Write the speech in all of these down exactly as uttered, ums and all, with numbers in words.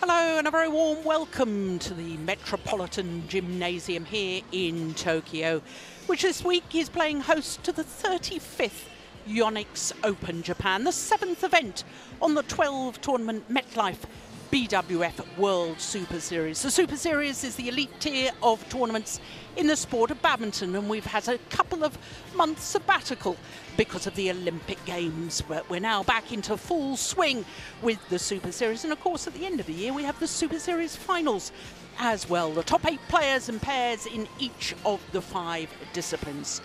Hello and a very warm welcome to the Metropolitan Gymnasium here in Tokyo, which this week is playing host to the thirty-fifth Yonex Open Japan, the seventh event on the twelve tournament MetLife B W F World Super Series. The Super Series is the elite tier of tournaments in the sport of badminton, and we've had a couple of months sabbatical because of the Olympic Games, but we're now back into full swing with the Super Series. And of course, at the end of the year, we have the Super Series finals as well, the top eight players and pairs in each of the five disciplines.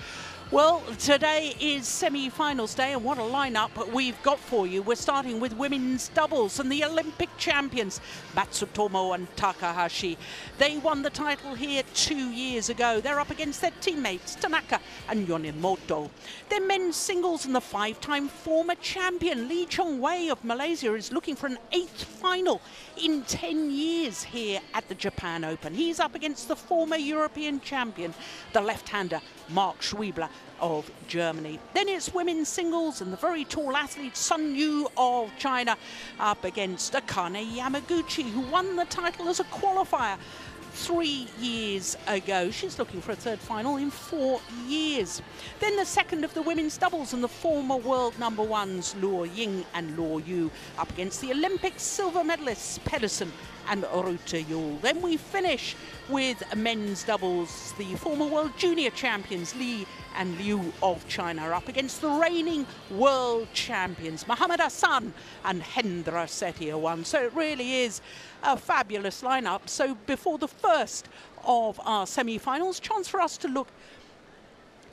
Well, today is semi-finals day, and what a lineup we've got for you. We're starting with women's doubles and the Olympic champions, Matsutomo and Takahashi. They won the title here two years ago. They're up against their teammates, Tanaka and Yonemoto. Their men's singles and the five-time former champion, Lee Chong Wei of Malaysia, is looking for an eighth final in ten years here at the Japan Open. He's up against the former European champion, the left-hander, Mark Schwiebler of Germany. Then it's women's singles and the very tall athlete Sun Yu of China up against Akane Yamaguchi, who won the title as a qualifier three years ago. She's looking for a third final in four years. Then the second of the women's doubles and the former world number ones Luo Ying and Luo Yu up against the Olympic silver medalists Pedersen and Rytter Juhl. Then we finish with men's doubles, the former world junior champions Li and Liu of China up against the reigning world champions Muhammad Hassan and Hendra Setia won. So it really is a fabulous lineup. So before the first of our semi-finals, chance for us to look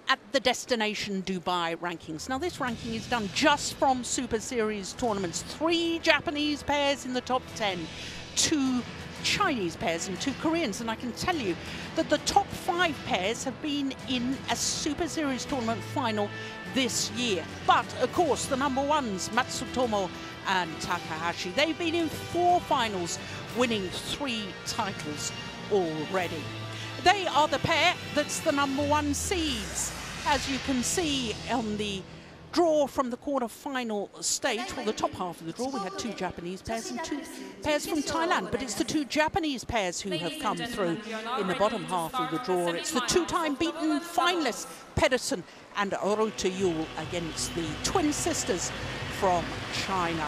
at the Destination Dubai rankings. Now, this ranking is done just from Super Series tournaments. Three Japanese pairs in the top ten, two Chinese pairs and two Koreans, and I can tell you that the top five pairs have been in a Super Series tournament final this year. But of course, the number ones, Matsutomo and Takahashi, they've been in four finals, winning three titles already. They are the pair that's the number one seeds, as you can see on the draw from the quarter-final stage. Well, the top half of the draw, we had two Japanese pairs and two pairs from Thailand, but it's the two Japanese pairs who have come through in the bottom half of the draw. It's the two-time beaten finalists Pedersen and Rytter Juhl against the twin sisters from China.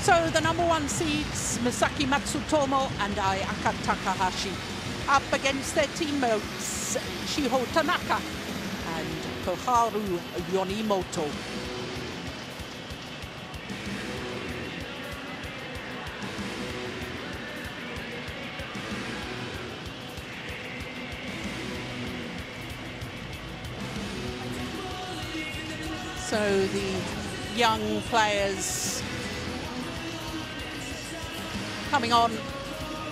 So the number one seeds, Misaki Matsutomo and Ayaka Takahashi, up against their teammates Shiho Tanaka and Koharu Yonemoto. So the young players coming on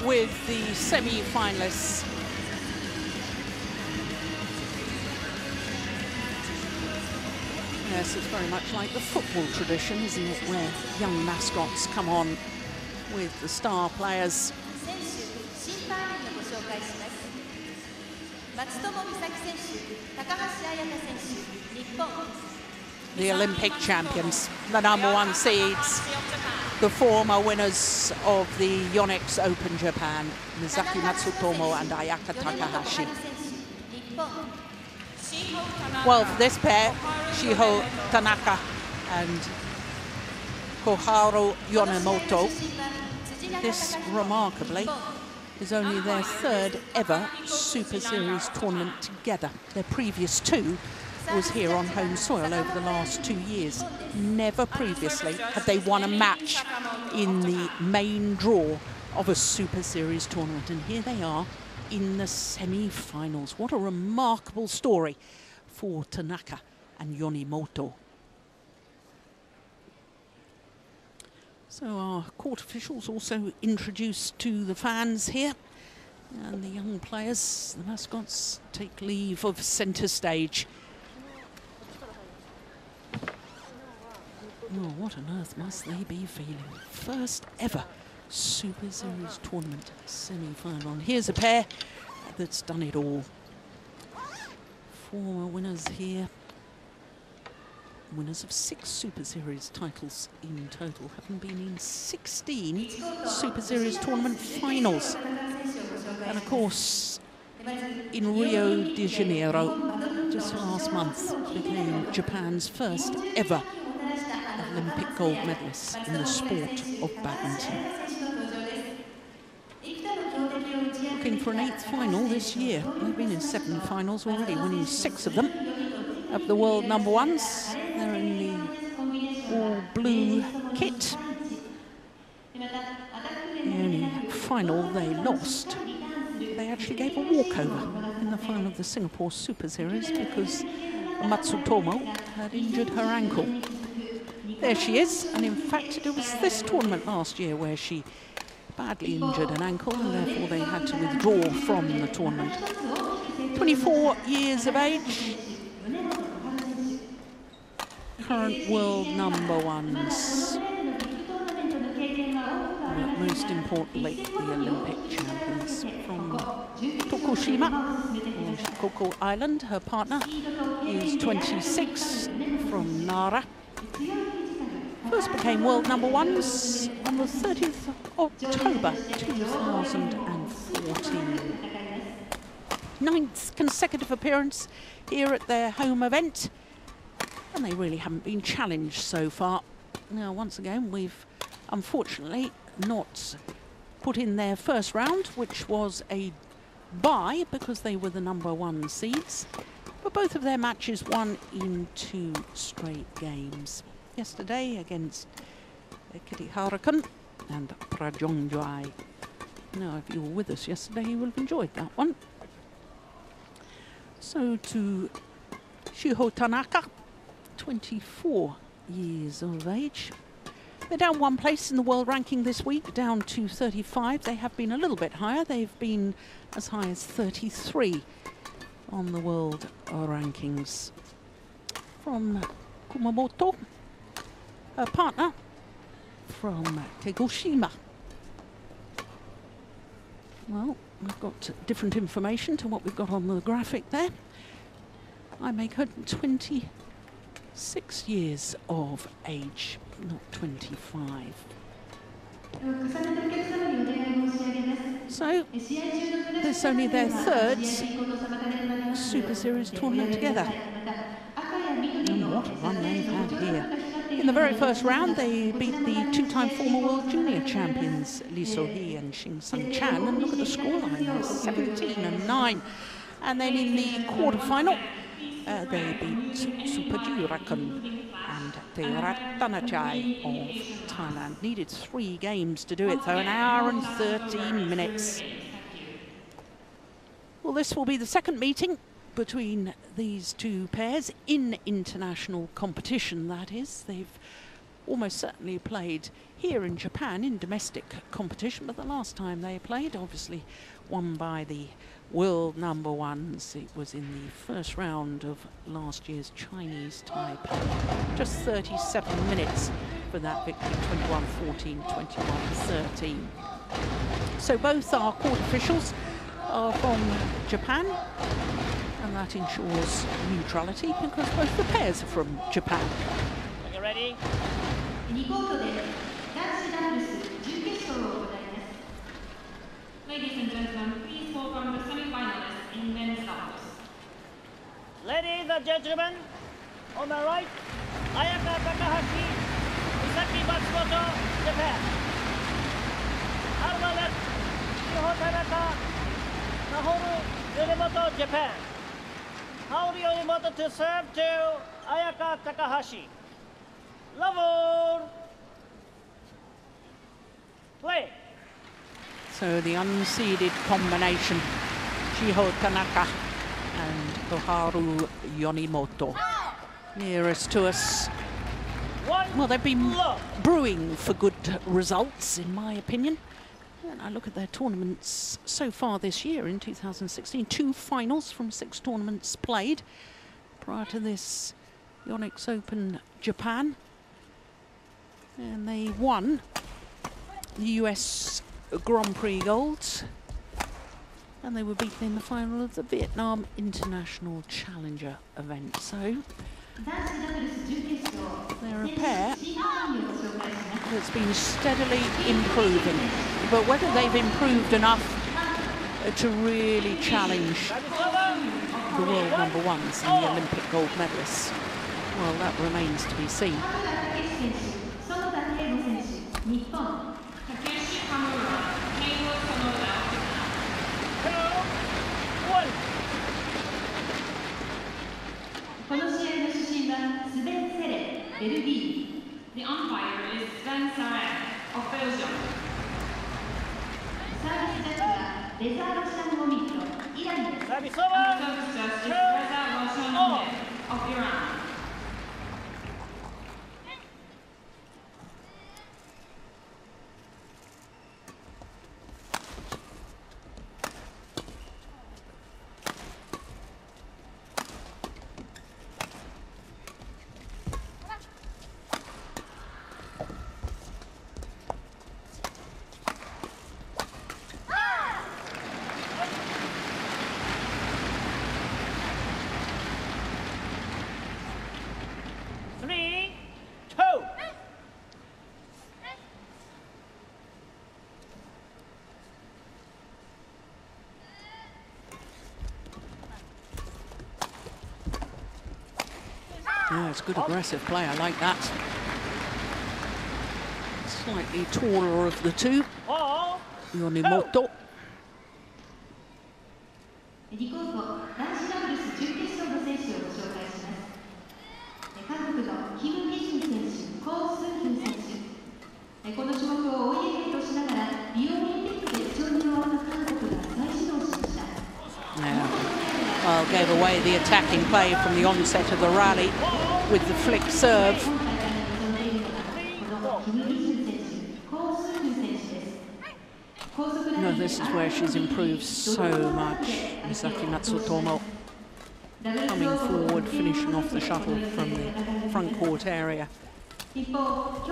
with the semi-finalists. Yes, it's very much like the football tradition, isn't it, where young mascots come on with the star players. The Olympic champions, the number one seeds, the former winners of the Yonex Open Japan, Misaki Matsutomo and Ayaka Takahashi. Well, for this pair, Shiho Tanaka and Koharu Yonemoto, this remarkably is only their third ever Super Series tournament together. Their previous two was here on home soil over the last two years. Never previously had they won a match in the main draw of a Super Series tournament, and here they are in the semi-finals. What a remarkable story for Tanaka and Yonemoto. So our court officials also introduced to the fans here, and the young players, the mascots, take leave of centre stage. Oh, what on earth must they be feeling? First ever Super Series tournament semi-final. And here's a pair that's done it all. Former winners here Winners of six Super Series titles in total, having been in sixteen Super Series tournament finals. And of course, in Rio de Janeiro, just last month, became Japan's first ever Olympic gold medalist in the sport of badminton. Looking for an eighth final this year. They've been in seven finals already, winning six of them. Of the world number ones, they're in the all-blue kit. The only final they lost, they actually gave a walkover in the final of the Singapore Super Series because Matsutomo had injured her ankle. There she is, and in fact it was this tournament last year where she badly injured an ankle and therefore they had to withdraw from the tournament. twenty-four years of age, current world number ones, but most importantly the Olympic champions from Tokushima on Shikoku Island. Her partner is twenty-six, from Nara. First became world number ones on the thirtieth of October two thousand fourteen. Ninth consecutive appearance here at their home event, and they really haven't been challenged so far. Now, once again, we've unfortunately not put in their first round, which was a bye because they were the number one seeds. But both of their matches won in two straight games. Yesterday against uh, Kitty Harakan and Prajongjui. Now, if you were with us yesterday, you will have enjoyed that one. So to Shiho Tanaka, twenty-four years of age. They're down one place in the world ranking this week, down to thirty-five. They have been a little bit higher. They've been as high as thirty-three on the world rankings. From Kumamoto, her partner from Kagoshima. Well, we've got different information to what we've got on the graphic there. I make her twenty-six years of age, not twenty-five. So, this is only their third Super Series tournament together. And what a run they've had here. In the very first round, they beat the two-time former world junior champions Li Sohi and Xing Sun Chan. And look at the scoreline, seventeen and nine. And then in the quarterfinal, uh, they beat Superji Urakum and the Ratanachai of Thailand. Needed three games to do it, though, an hour and thirteen minutes. Well, this will be the second meeting between these two pairs in international competition, that is. They've almost certainly played here in Japan in domestic competition, but the last time they played, obviously won by the world number ones. It was in the first round of last year's Chinese Taipei. Just thirty-seven minutes for that victory, twenty-one fourteen, twenty-one thirteen. So both our court officials are from Japan, and that ensures neutrality because both the pairs are from Japan. Are you ready? Ladies and gentlemen, please welcome the semi-finalists in men's doubles. Ladies and gentlemen, on the right, Ayaka Takahashi, Misaki Matsutomo, Japan. On the left, Shiho Tanaka, Koharu Yonemoto, Japan. Koharu Yonemoto to serve to Ayaka Takahashi. Level. Play. So the unseeded combination, Shiho Tanaka and Koharu Yonemoto, nearest to us. Well, they've been brewing for good results, in my opinion. And I look at their tournaments so far this year in two thousand sixteen, two finals from six tournaments played. Prior to this, Yonex Open Japan, and they won the U S Grand Prix gold, and they were beaten in the final of the Vietnam International Challenger event. So a pair that's been steadily improving. But whether they've improved enough to really challenge the world number ones and the Olympic gold medalists, well, that remains to be seen. The umpire is Sven Sarek of Belgium. Service of Iran. Oh, it's good aggressive play, I like that. Slightly taller of the two, Yonemoto. Yeah. Well, gave away the attacking play from the onset of the rally with the flick serve. No, this is where she's improved so much. Misaki Matsutomo coming forward, finishing off the shuttle from the front court area. Oh,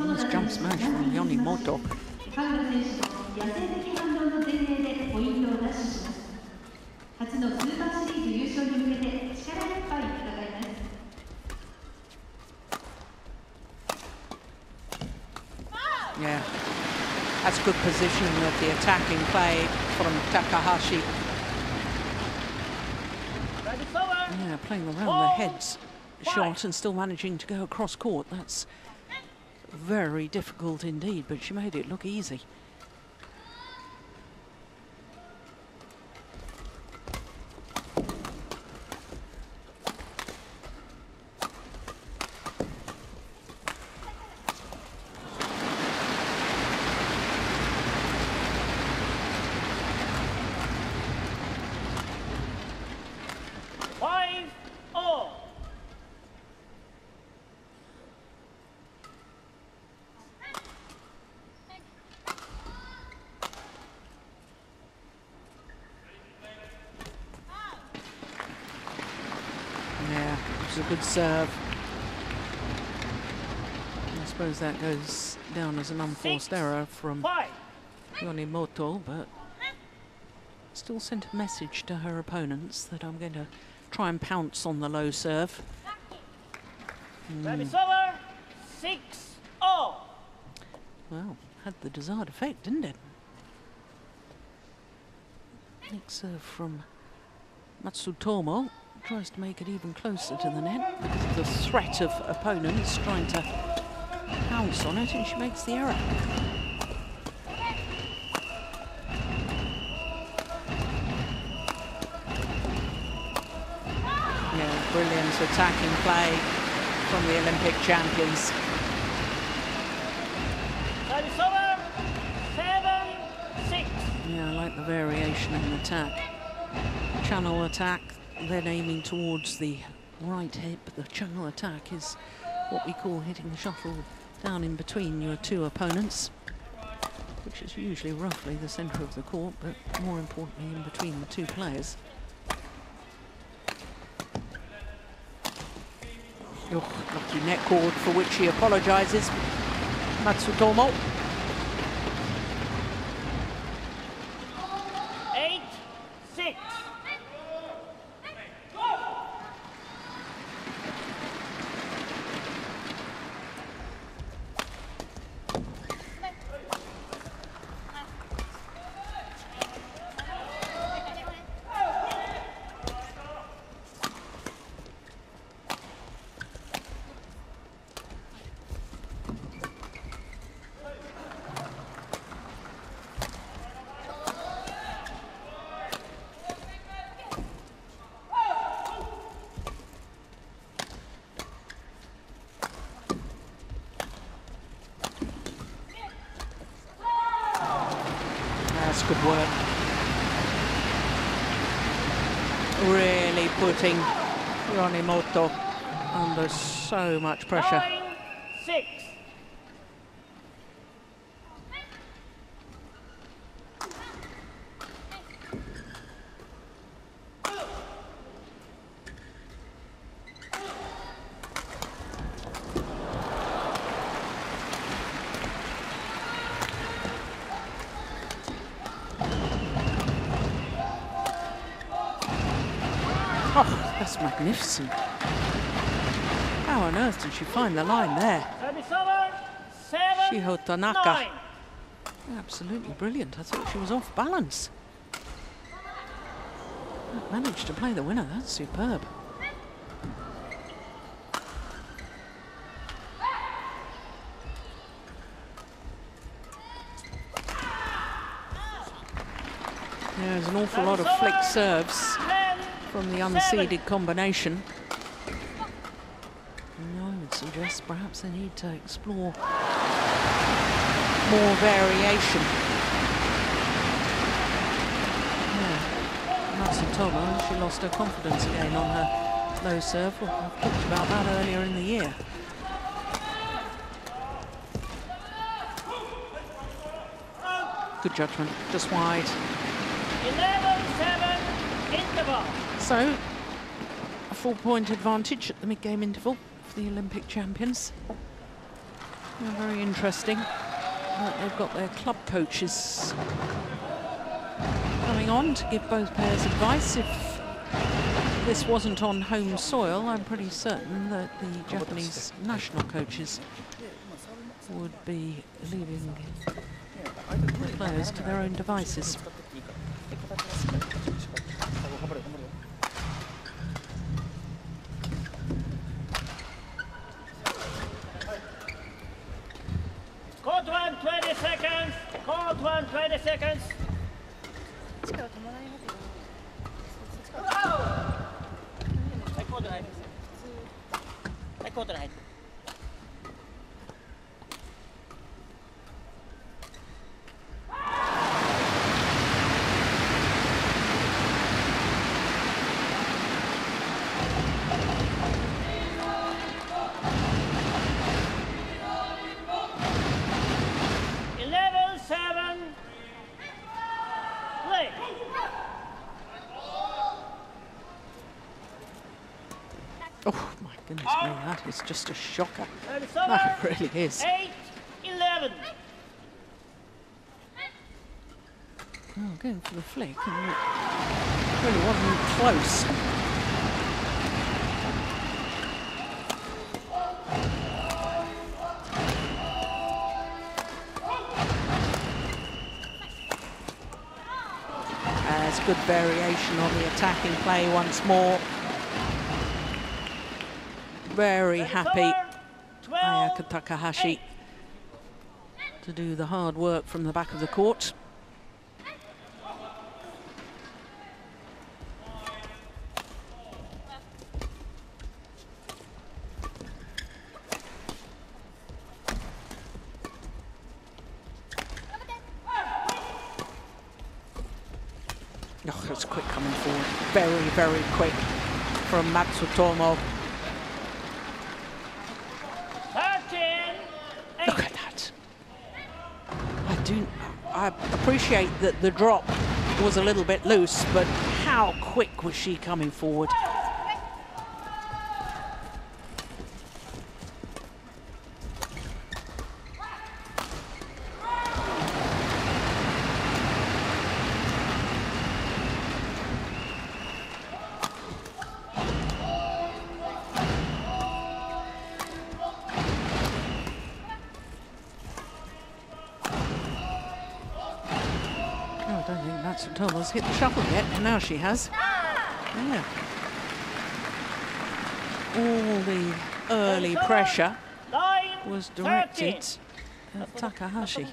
nice jump smash from Yonemoto. Yeah, that's good positioning of the attacking play from Takahashi. Yeah, playing around oh. the heads shot and still managing to go across court. That's very difficult indeed, but she made it look easy. Good serve. I suppose that goes down as an unforced error from Yonemoto, but still sent a message to her opponents that I'm going to try and pounce on the low serve. Mm. Well, had the desired effect, didn't it? Next serve from Matsutomo. Tries to make it even closer to the net because of the threat of opponents trying to pounce on it, and she makes the error. Yeah, brilliant attacking play from the Olympic champions. Yeah, I like the variation in attack. Channel attack, then aiming towards the right hip. The channel attack is what we call hitting the shuttle down in between your two opponents. which is usually roughly the centre of the court, but more importantly in between the two players. Oh, lucky net cord for which he apologises, Matsutomo. Good work. Really putting Yonemoto under so much pressure. Nine, six. Magnificent. How on earth did she find the line there? Shiho Tanaka. Absolutely brilliant. I thought she was off balance. Managed to play the winner. That's superb. There's an awful lot of flick serves from the unseeded combination. And I would suggest perhaps they need to explore more variation. Yeah, Matsutomo, she lost her confidence again on her low serve. Well, I talked about that earlier in the year. Good judgment, just wide. eleven seven interval. So, a four-point advantage at the mid-game interval for the Olympic champions. They're very interesting. They've got their club coaches coming on to give both pairs advice. If this wasn't on home soil, I'm pretty certain that the Japanese national coaches would be leaving the players to their own devices. twenty seconds. It's just a shocker. That really is. eight eleven. Oh, going for the flick. And it really wasn't close. There's good variation on the attacking play once more. Very happy, Ayaka Takahashi, to do the hard work from the back of the court. Oh, that's quick coming forward. Very, very quick from Matsutomo. appreciate that the drop was a little bit loose, but how quick was she coming forward? Matsutomo's hit the shuttle yet, and now she has. Yeah. All the early pressure was directed at Takahashi.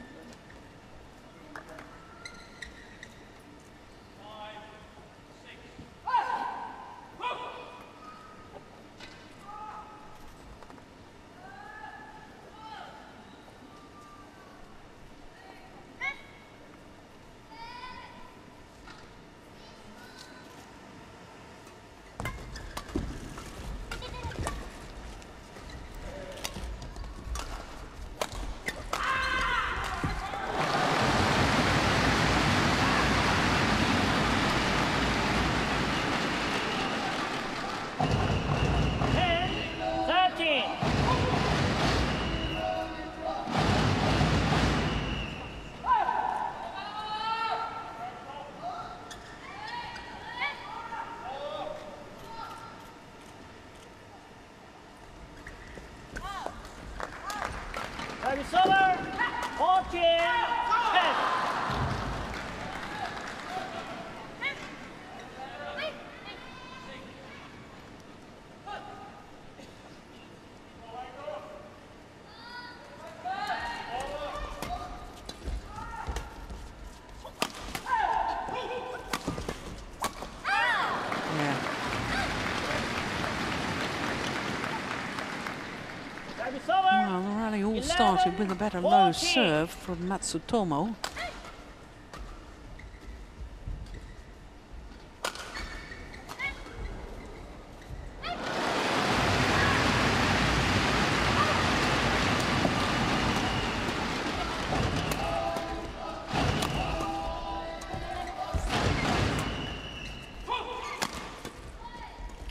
Started with a better low serve from Matsutomo.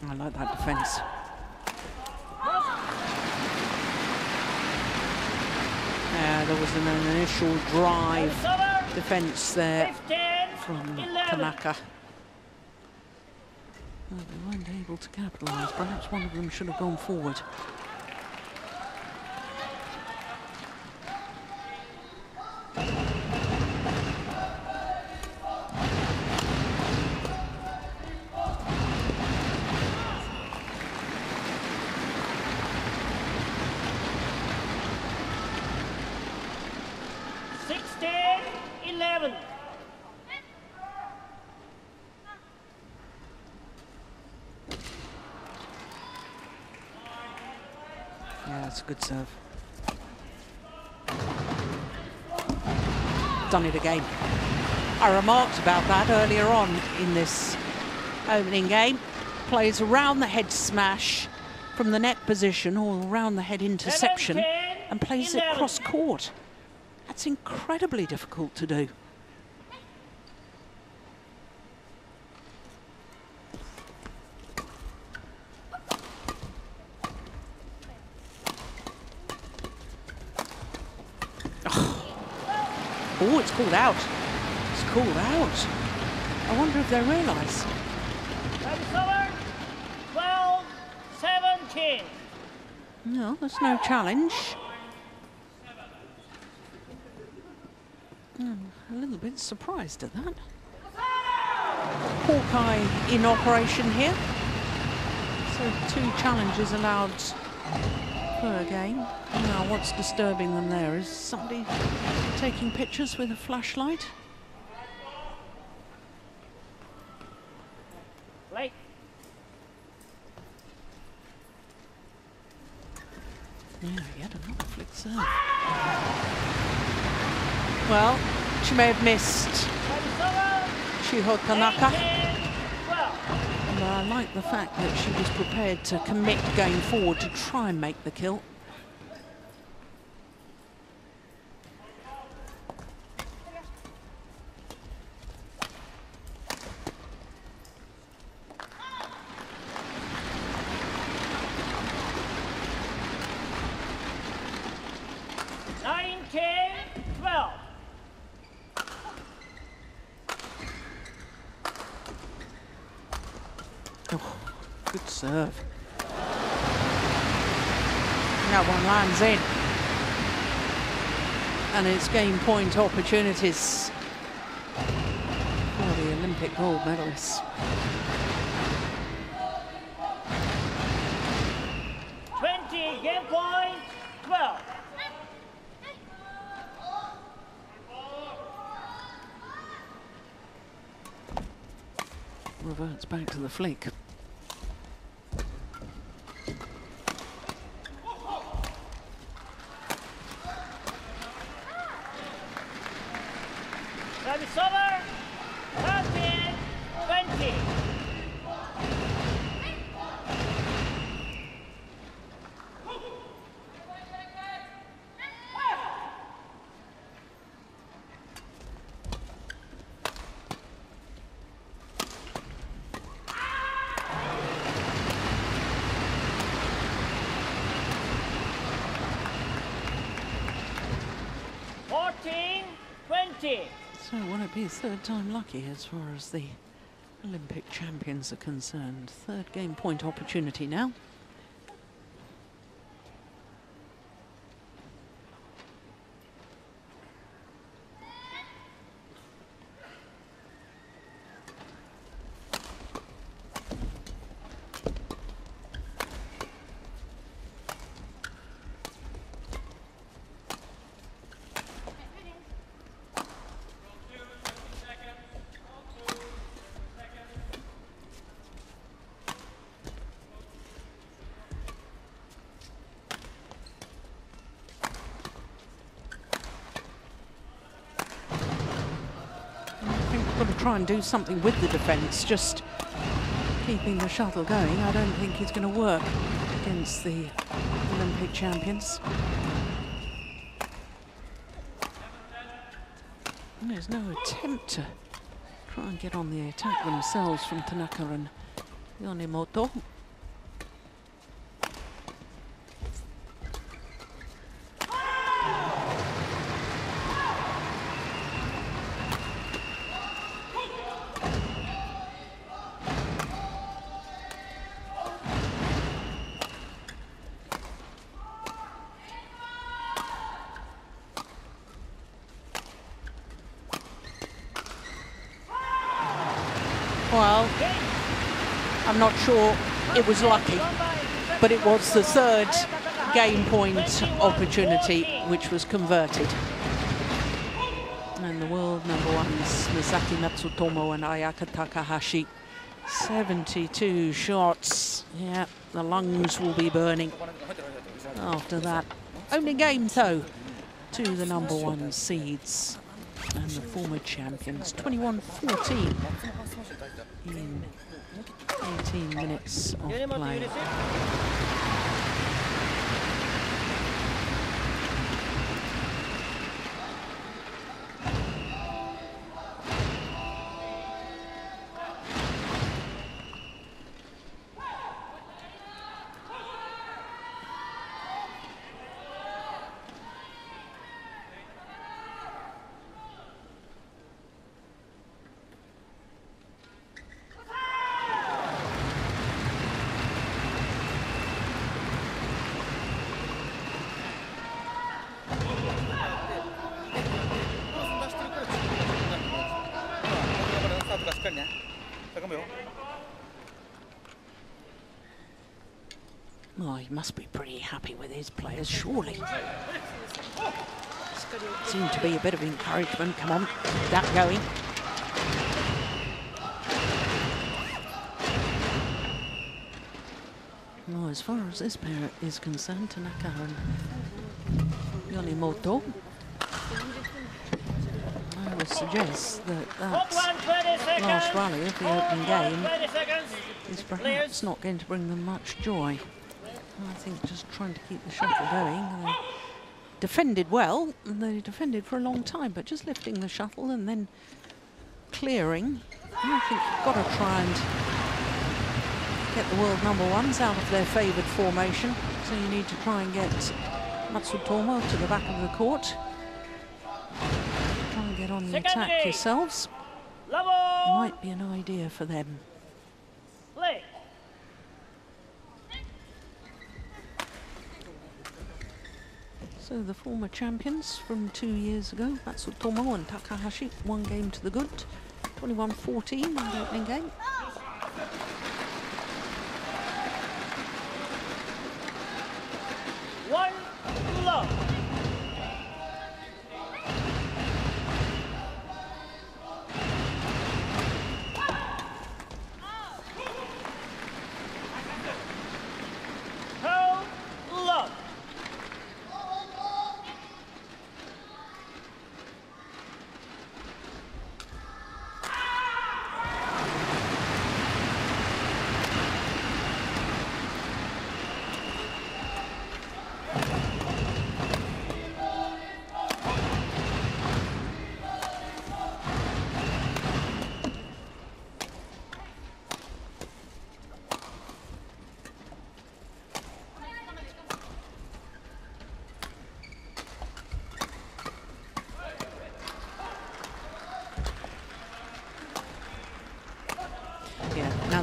I like that defense. There was an initial drive defence there from Tanaka. Well, they weren't able to capitalise. Perhaps one of them should have gone forward. Good serve. Done it again. I remarked about that earlier on in this opening game. Plays around the head smash from the net position or around the head interception and plays it cross court. That's incredibly difficult to do. Oh, it's called out. It's called out. I wonder if they realise. twelve seventeen. No, there's no challenge. I'm a little bit surprised at that. Hawkeye in operation here. So two challenges allowed per game. Now, what's disturbing them there is somebody taking pictures with a flashlight. Play. Yeah, yet another flick serve. Well, she may have missed Shiho Tanaka. And I like the fact that she was prepared to commit going forward to try and make the kill. Oh, good serve. That one lands in. And it's game point opportunities for the Olympic gold medalists. twenty, game point, twelve. Reverts back to the flick. Service over. thirteen twenty. So will it be third time lucky as far as the Olympic champions are concerned? Third game point opportunity now. Try and do something with the defence, just keeping the shuttle going. I don't think it's going to work against the Olympic champions. And there's no attempt to try and get on the attack themselves from Tanaka and Yonemoto. Well, I'm not sure it was lucky, but it was the third game point opportunity which was converted. And the world number ones, Misaki Matsutomo and Ayaka Takahashi. seventy-two shots. Yeah, the lungs will be burning after that. Only game, though, to the number one seeds and the former champions. twenty-one fourteen in eighteen minutes of play. Oh, he must be pretty happy with his players, surely. Seemed to be a bit of encouragement. Come on, keep that going. Well, as far as this pair is concerned, Tanaka and Yonemoto, I would suggest that that last rally of the opening game is perhaps not going to bring them much joy. I think just trying to keep the shuttle going. They defended well, and they defended for a long time, but just lifting the shuttle and then clearing. I think you've got to try and get the world number ones out of their favoured formation. So you need to try and get Matsutomo to the back of the court. Try and get on the attack yourselves. Might be an idea for them. Play. So the former champions from two years ago, Matsutomo and Takahashi, one game to the good, twenty-one fourteen in the opening game. One love. Two love.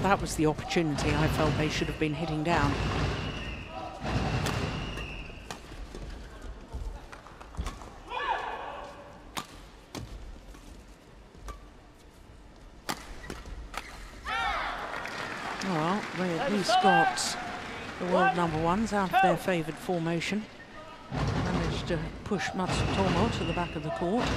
That was the opportunity I felt they should have been hitting down. Well, they at least got the world number ones out of their favoured formation. Managed to push Matsutomo to the back of the court.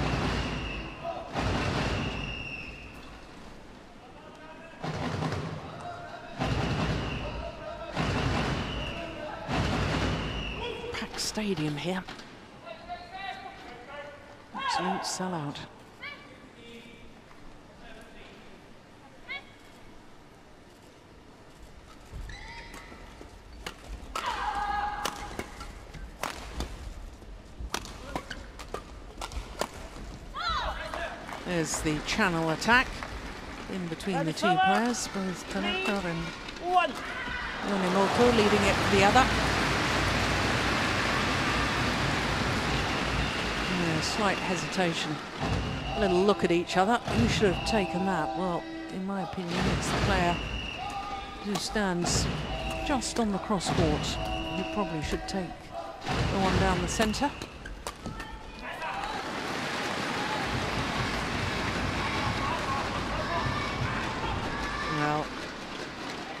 Stadium here. Absolute sellout. There's the channel attack in between the two players, both Tanaka and Yonemoto leading it for the other. Slight hesitation, a little look at each other. Who should have taken that? Well, in my opinion, it's the player who stands just on the crosscourt. He probably should take the one down the centre. Well,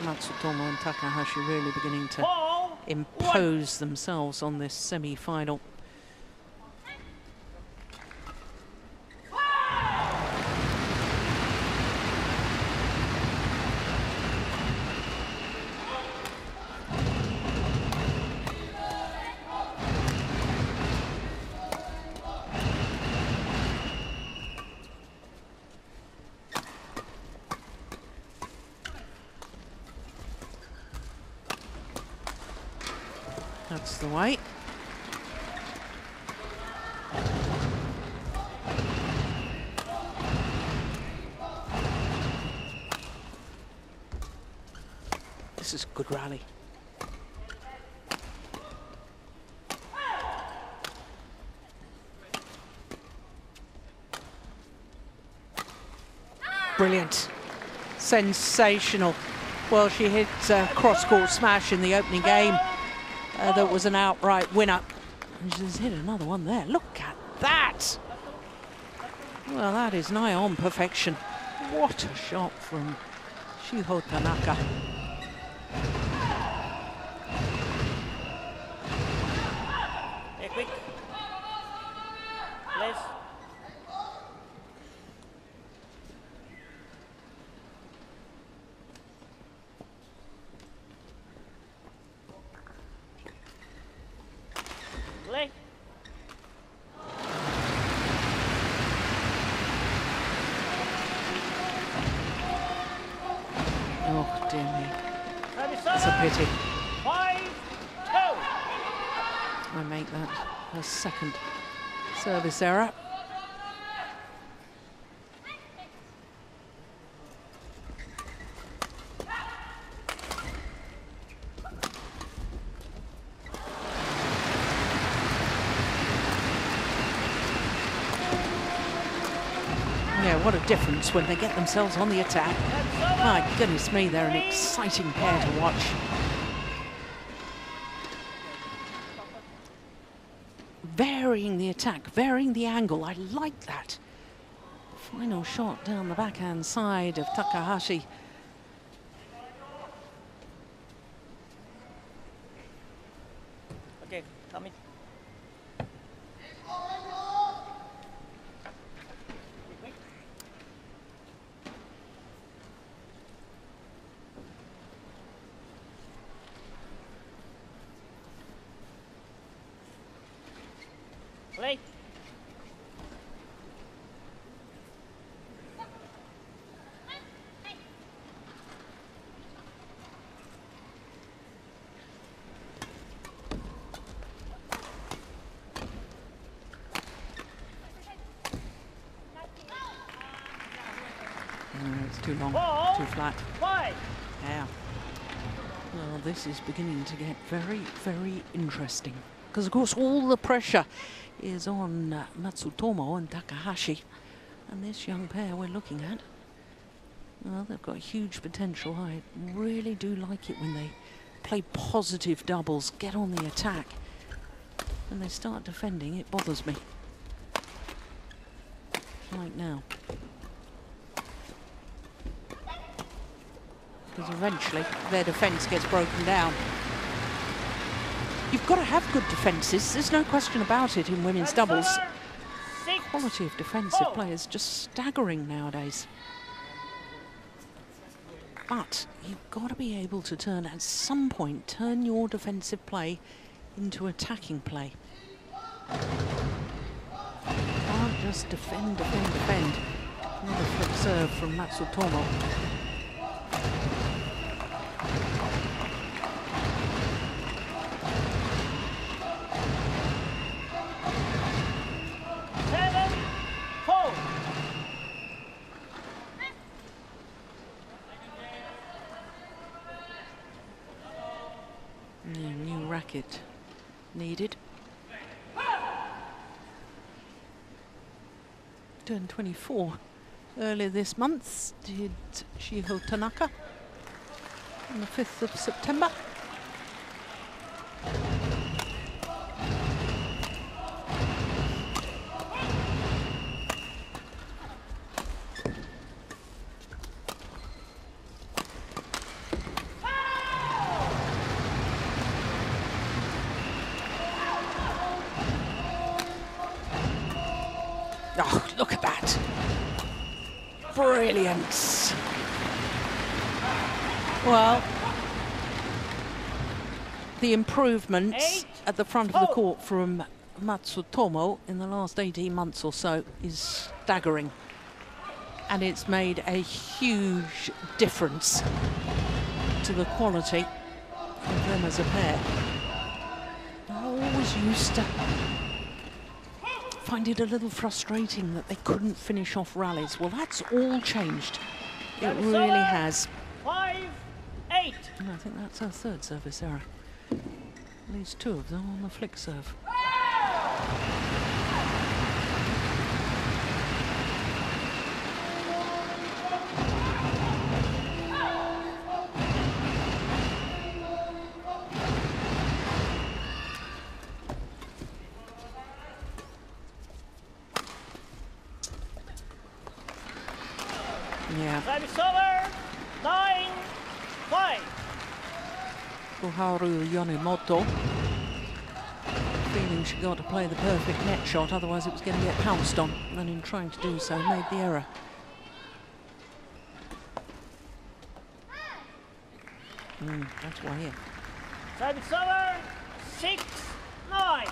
Matsutomo and Takahashi really beginning to oh, impose one. themselves on this semi-final. That's the white. This is a good rally. Brilliant. Sensational. Well, she hit a cross-court smash in the opening game. Uh, that was an outright winner. And she's hit another one there. Look at that! Well, that is nigh on perfection. What a shot from Shiho Tanaka. Hey, quick. Please. Second service error. Yeah, what a difference when they get themselves on the attack. My goodness me, they're an exciting pair to watch. varying the attack, varying the angle. I like that. Final shot down the backhand side of Takahashi. Okay, coming. Play. Too long, Ball. too flat. Five. Yeah. Well, this is beginning to get very, very interesting. Because, of course, all the pressure is on uh, Matsutomo and Takahashi. And this young pair we're looking at, well, they've got huge potential. I really do like it when they play positive doubles, get on the attack. When they start defending, it bothers me. Like now. Because eventually their defence gets broken down. You've got to have good defences, there's no question about it in women's doubles. The quality of defensive play is just staggering nowadays. But you've got to be able to turn, at some point, turn your defensive play into attacking play. You can't just defend, defend, defend. Another flip serve from Matsutomo. It needed. Turned twenty-four earlier this month, did Shiho Tanaka on the fifth of September. Brilliance. Well, the improvements at the front of the court from Matsutomo in the last eighteen months or so is staggering. And it's made a huge difference to the quality of them as a pair. I always used to find it a little frustrating that they couldn't finish off rallies. Well, that's all changed. It really has. Five, eight. And I think that's our third service error. At least two of them on the flick serve. Koharu Yonemoto, feeling she got to play the perfect net shot, otherwise it was going to get pounced on, and in trying to do so made the error. Mm, that's why here. Service over, six, nine.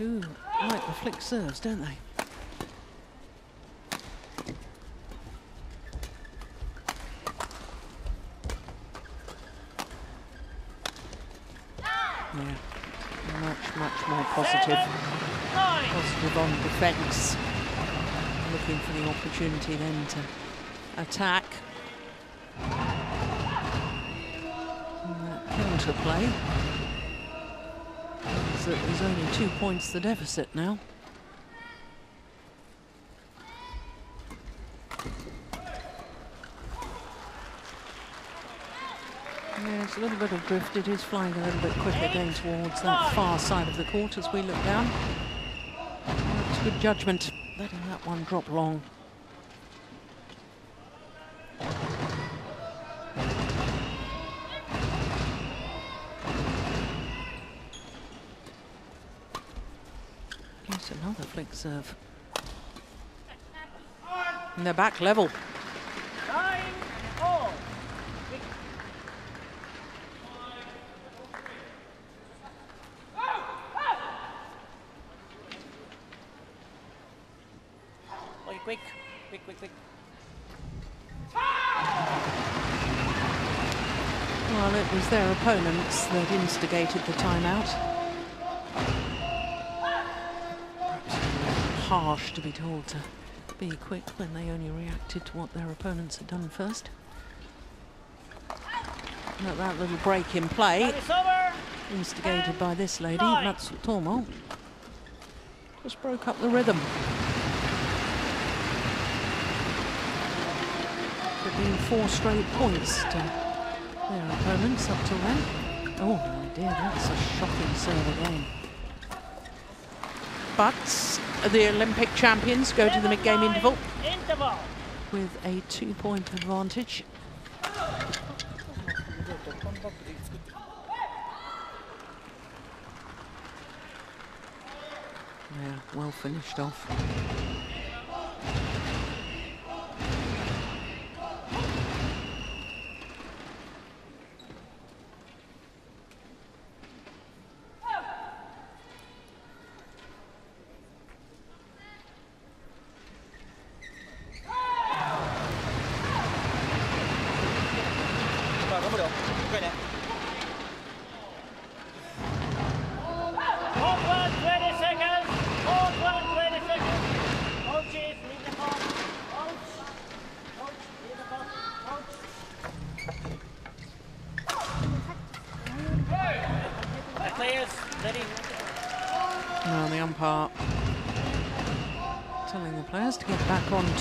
Ooh, like the flick serves, don't they? Ah! Yeah, much, much more positive. Seven, positive on defence. Looking for the opportunity then to attack. And that counter play. because it was only two points the deficit now. Yeah, it's a little bit of drift. It is flying a little bit quicker going towards that far side of the court as we look down. It's good judgment letting that one drop long. Here's another flick serve. And they're back level. Quick, quick, quick, quick. Well, it was their opponents that instigated the timeout. Perhaps harsh to be told to be quick when they only reacted to what their opponents had done first. Look, that little break in play, instigated by this lady, Matsutomo, just broke up the rhythm. Been four straight points to their opponents up till then. Oh my dear, that's a shocking serve again. But the Olympic champions go to the mid-game interval with a two-point advantage. Yeah, well finished off.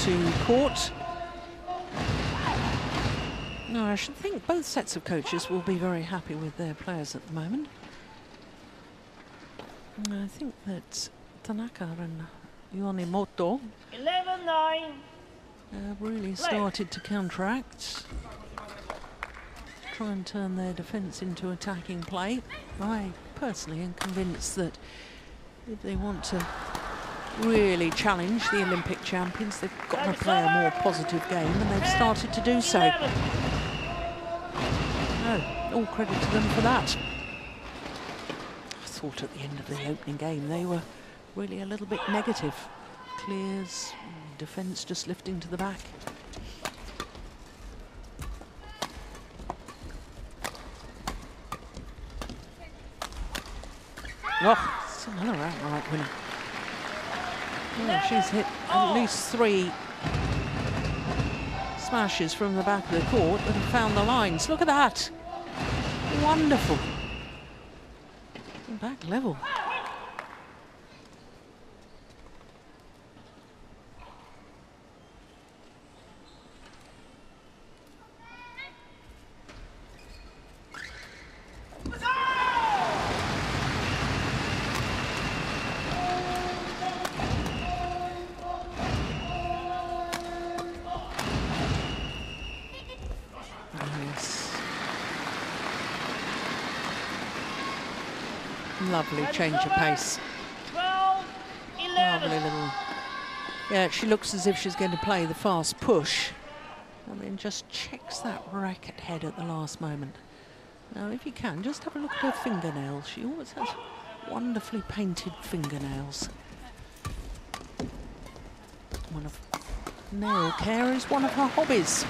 To court. No, I should think both sets of coaches will be very happy with their players at the moment. And I think that Tanaka and Yonemoto eleven nine uh, really started to counteract, try and turn their defense into attacking play. I personally am convinced that if they want to really challenge the Olympic champions, they've got to play a more positive game, and they've started to do so. Oh, all credit to them for that. I thought at the end of the opening game they were really a little bit negative. Clears, defence just lifting to the back. Oh, it's another outright winner. Yeah, she's hit at least three smashes from the back of the court and found the lines. Look at that. Wonderful. Back level. Lovely change of pace. Lovely little. Yeah, she looks as if she's going to play the fast push and then just checks that racket head at the last moment. Now, if you can, just have a look at her fingernails. She always has wonderfully painted fingernails. One of nail care is one of her hobbies.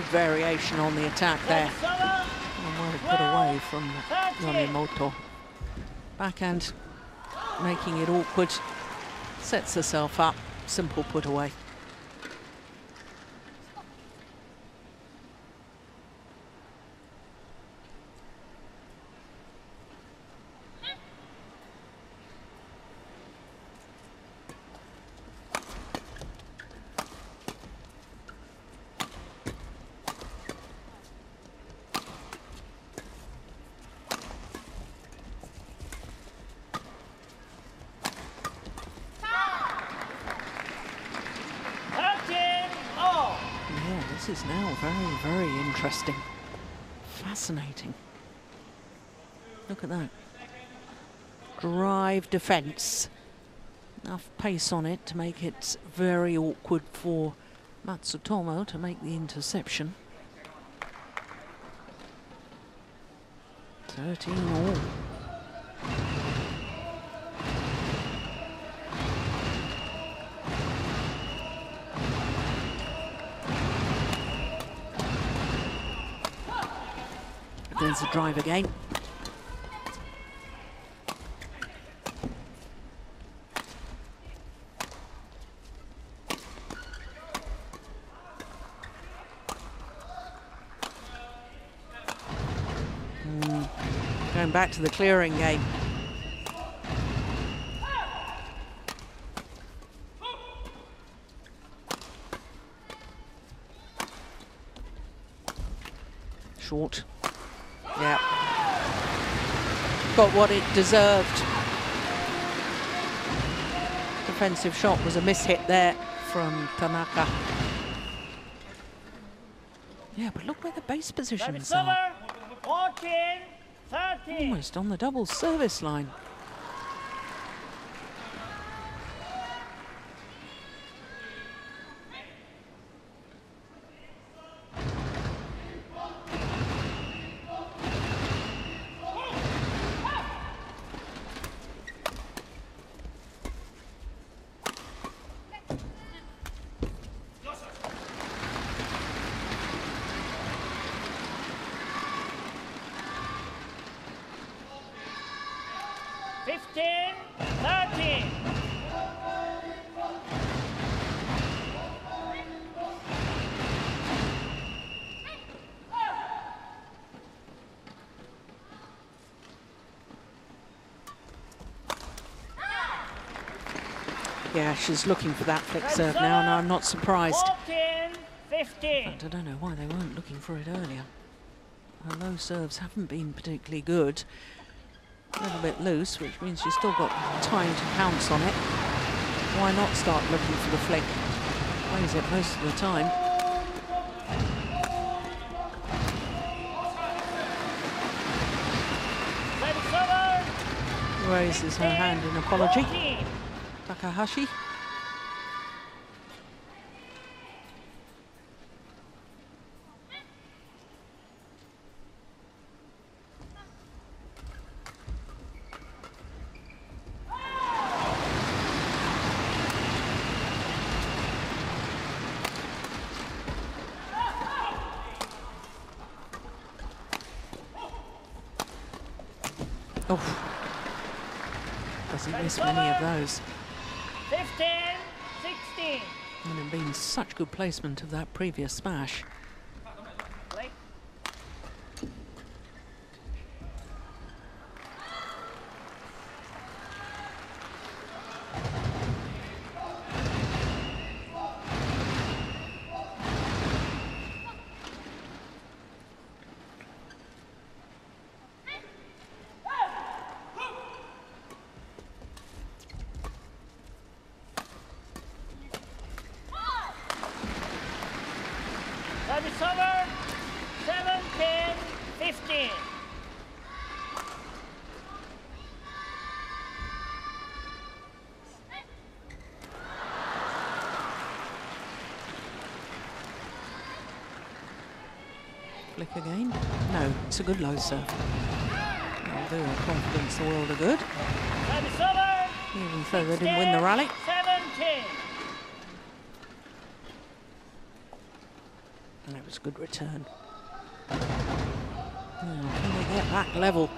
good variation on the attack there. And well put away from Yonemoto. Backhand making it awkward. Sets herself up. Simple put away. Is now very, very interesting. Fascinating. Look at that. Drive defense. Enough pace on it to make it very awkward for Matsutomo to make the interception. thirteen all. There's a drive again. Mm. Going back to the clearing game. Short. Yeah, got what it deserved. Defensive shot was a mishit there from Tanaka. Yeah, but look where the base positions are. Almost on the double service line. fifteen, thirteen. Yeah, she's looking for that flick serve now, and I'm not surprised. fourteen, fifteen. In fact, I don't know why they weren't looking for it earlier. Her low serves haven't been particularly good. A little bit loose, which means you've still got time to pounce on it. Why not start looking for the flick? Plays it most of the time. Raises her hand in apology. Takahashi. Many of those. fifteen, sixteen. And it being such good placement of that previous smash. Play. Flick again. No, it's a good low serve. I'll do a confidence the world of good. Even though they didn't win the rally. and it was a good return. Now, can they get back level?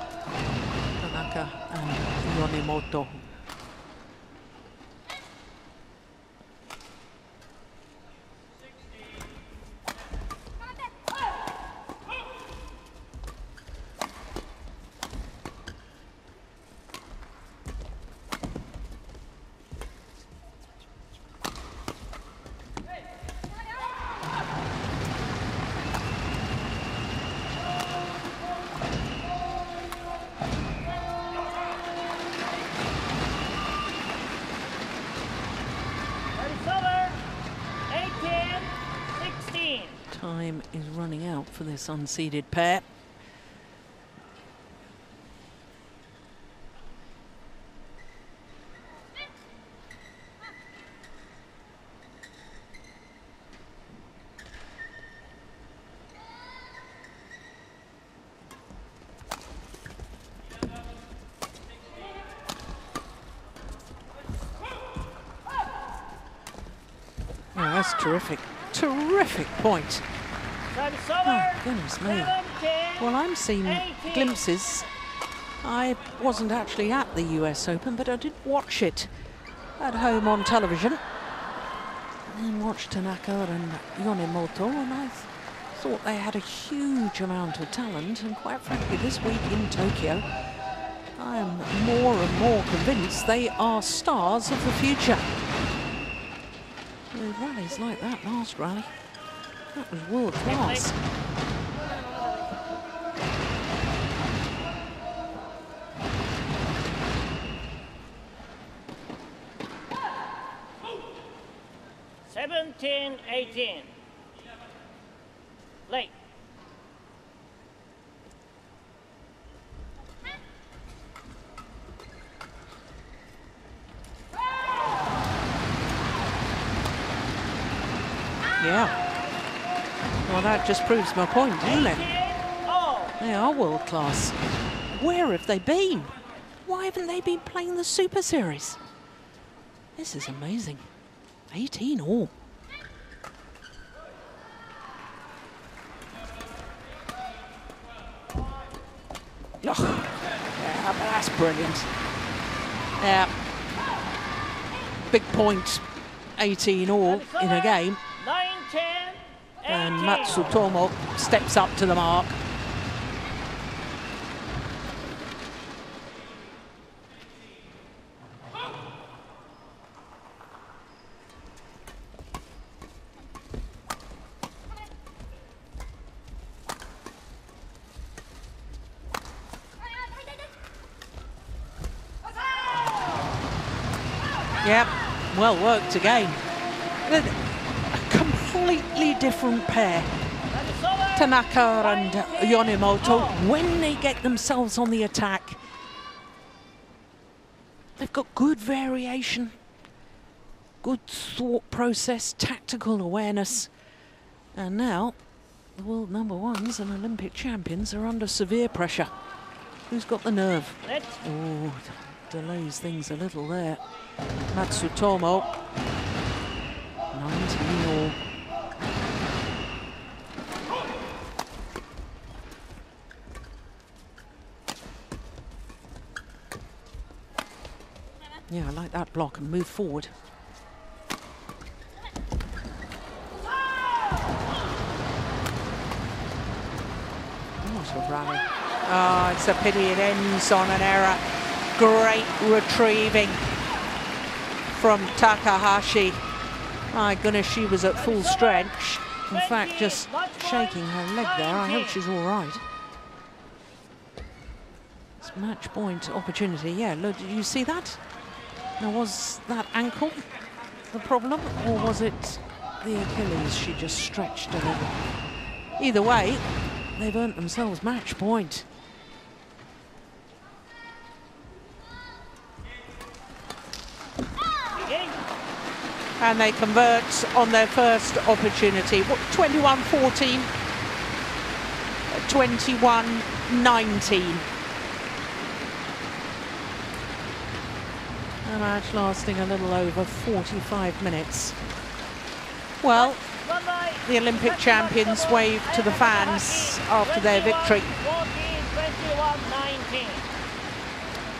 Tanaka and Yonemoto. Time is running out for this unseeded pair. Oh, that's terrific. Terrific point. Oh, goodness me. Well, I'm seeing glimpses. I wasn't actually at the U S Open, but I did watch it at home on television. And watched Tanaka and Yonemoto, and I thought they had a huge amount of talent. And quite frankly, this week in Tokyo, I am more and more convinced they are stars of the future. With rallies like that last rally. That was world class. seventeen eighteen. Late. Yeah. Well, that just proves my point, doesn't it? They are world class. Where have they been? Why haven't they been playing the Super Series? This is amazing. eighteen all. Oh, yeah, that's brilliant. Yeah. Big point, eighteen all in a game. And Matsutomo steps up to the mark. Yep, well worked again. Completely different pair, Tanaka and Yonemoto. When they get themselves on the attack, they've got good variation, good thought process, tactical awareness. And now the world number ones and Olympic champions are under severe pressure. Who's got the nerve? Oh, delays things a little there. Matsutomo. nineteen all. Yeah, I like that block and move forward. What a rally. Oh, it's a pity it ends on an error. Great retrieving from Takahashi. My goodness, she was at full stretch. In fact, just shaking her leg there. I hope she's all right. It's match point opportunity. Yeah, look, did you see that? Now, was that ankle the problem, or was it the Achilles? She just stretched a little. Either way, they've earned themselves match point. And they convert on their first opportunity. twenty-one fourteen, twenty-one nineteen. A match lasting a little over forty-five minutes. Well, The Olympic champions waved to the fans after their victory.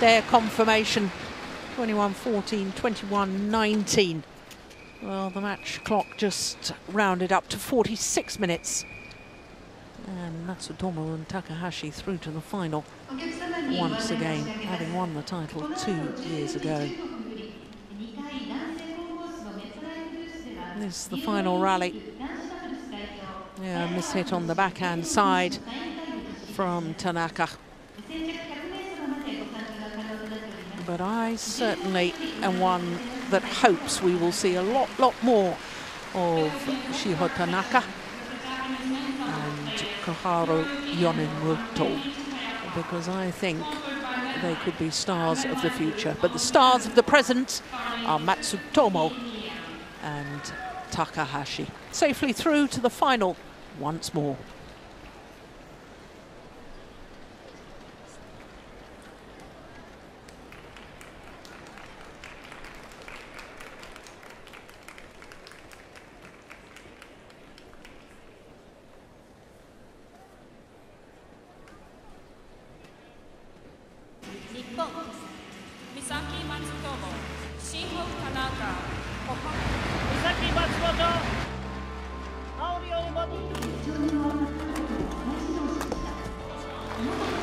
Their confirmation, twenty-one fourteen, twenty-one nineteen. Well, the match clock just rounded up to forty-six minutes. And Matsutomo and Takahashi through to the final once again, having won the title two years ago. This is the final rally. Yeah, miss hit on the backhand side from Tanaka. But I certainly am one that hopes we will see a lot, lot more of Shiho Tanaka and Koharu Yonemoto, because I think they could be stars of the future. But the stars of the present are Matsutomo and Takahashi, safely through to the final once more. Misaki Matsutomo, Shiho Tanaka, Misaki Matsutomo, Koharu Yonemoto.